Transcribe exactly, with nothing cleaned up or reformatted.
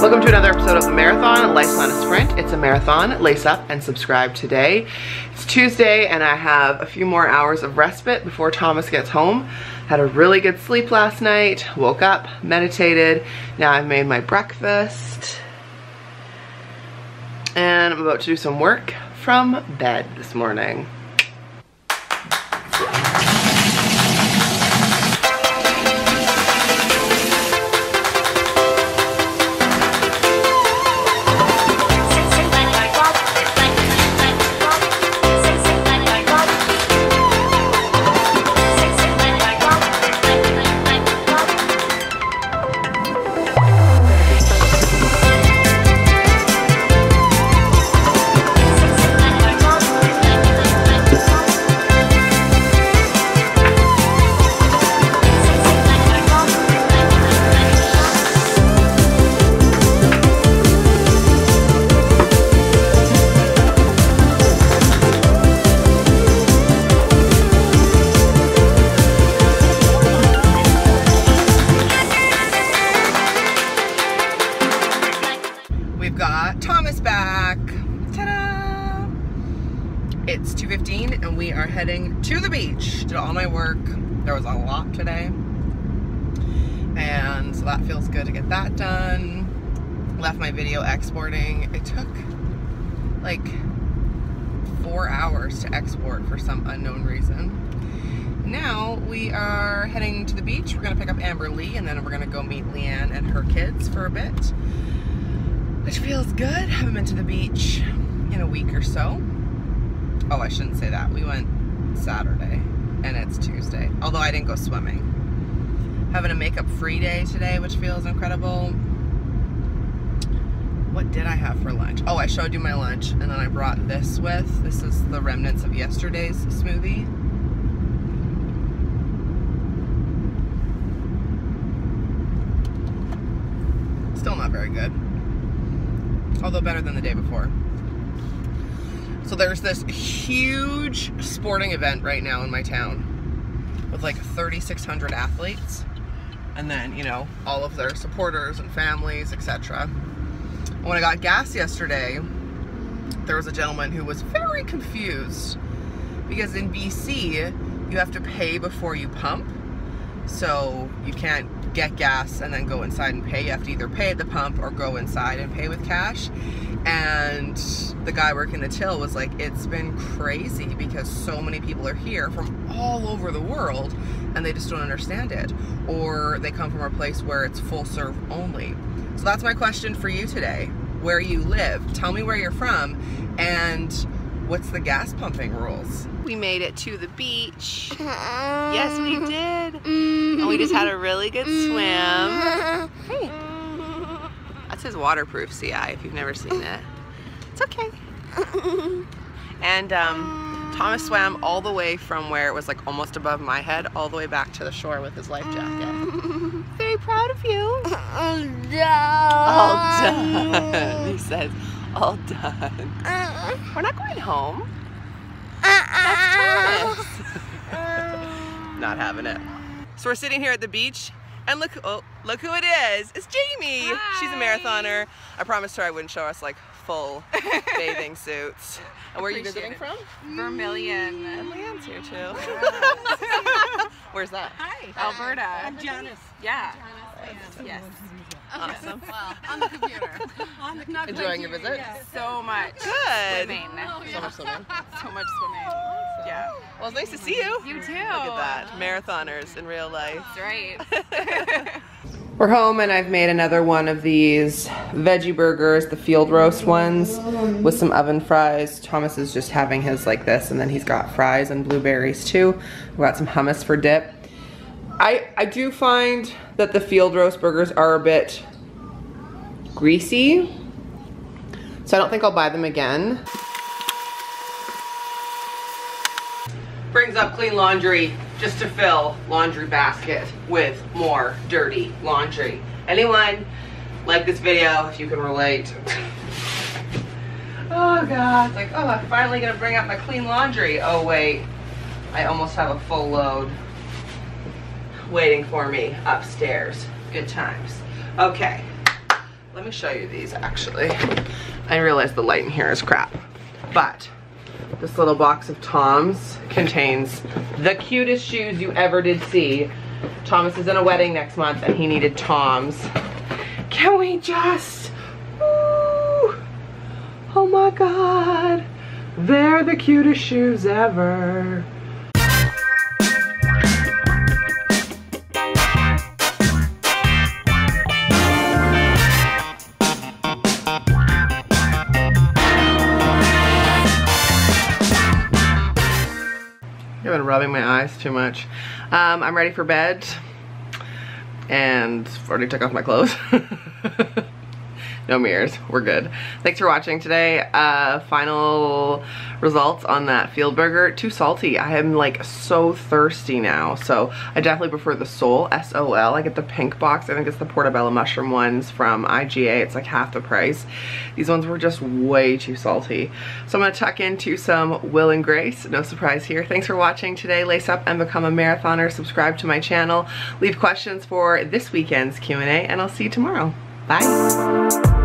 Welcome to another episode of the Mareathoner Lifeline Sprint. It's a marathon. Lace up and subscribe today. It's Tuesday and I have a few more hours of respite before Thomas gets home. Had a really good sleep last night, woke up, meditated. Now I've made my breakfast and I'm about to do some work from bed this morning. It's two fifteen and we are heading to the beach. Did all my work. There was a lot today. And so that feels good to get that done. Left my video exporting. It took like four hours to export for some unknown reason. Now we are heading to the beach. We're gonna pick up Amber Lee and then we're gonna go meet Leanne and her kids for a bit, which feels good. I haven't been to the beach in a week or so. Oh, I shouldn't say that. We went Saturday and it's Tuesday. Although I didn't go swimming. Having a makeup free day today, which feels incredible. What did I have for lunch? Oh, I showed you my lunch and then I brought this with. This is the remnants of yesterday's smoothie. Still not very good. Although better than the day before. So there's this huge sporting event right now in my town with like thirty-six hundred athletes and then, you know, all of their supporters and families, et cetera. When I got gas yesterday, there was a gentleman who was very confused because in B C, you have to pay before you pump. So you can't get gas and then go inside and pay. You have to either pay at the pump or go inside and pay with cash. And the guy working the till was like, it's been crazy because so many people are here from all over the world and they just don't understand it. Or they come from a place where it's full serve only. So that's my question for you today. Where you live, tell me where you're from and what's the gas pumping rules? We made it to the beach. Yes, we did. And we just had a really good swim. Hey. That's his waterproof C I if you've never seen it. It's okay. And um, Thomas swam all the way from where it was like almost above my head all the way back to the shore with his life jacket. Very proud of you. All done. All done, he says. All done. Uh, We're not going home. Uh, That's Thomas. Uh, not having it. So we're sitting here at the beach, and look, oh, look who it is. It's Jamie. Hi. She's a marathoner. I promised her I wouldn't show us like full bathing suits. And where are you visiting it. from? Vermilion. And Leanne's here too. Yes. Where's that? Hi. Alberta. I'm Janice. Yeah. I'm Janice. Yes. Awesome. Well, on the computer. On the computer. Enjoying your visit? Yeah. So much. Good. Swimming. Oh, yeah. So much swimming. So much swimming. Yeah. Well, it's nice to see you. You too. Look at that. Marathoners in real life. That's right. We're home and I've made another one of these veggie burgers, the field roast ones, with some oven fries. Thomas is just having his like this and then he's got fries and blueberries too. We've got some hummus for dip. I, I do find that the field roast burgers are a bit greasy, so I don't think I'll buy them again. Brings up clean laundry just to fill laundry basket with more dirty laundry. Anyone like this video if you can relate? Oh God, it's like, oh, I'm finally gonna bring up my clean laundry. Oh wait, I almost have a full load waiting for me upstairs. Good times. Okay, let me me show you these actually. I realize the light in here is crap, but this little box of Tom's contains the cutest shoes you ever did see. Thomas is in a wedding next month and he needed Tom's. Can we just, ooh, oh my God, they're the cutest shoes ever. I've been rubbing my eyes too much. Um, I'm ready for bed and already took off my clothes. No mirrors, we're good. Thanks for watching today. Uh, final results on that field burger. Too salty, I am like so thirsty now. So I definitely prefer the Sol, S O L. I get the pink box, I think it's the portobello mushroom ones from I G A, it's like half the price. These ones were just way too salty. So I'm gonna tuck into some Will and Grace, no surprise here. Thanks for watching today. Lace up and become a marathoner, subscribe to my channel, leave questions for this weekend's Q and A, and I'll see you tomorrow. Bye.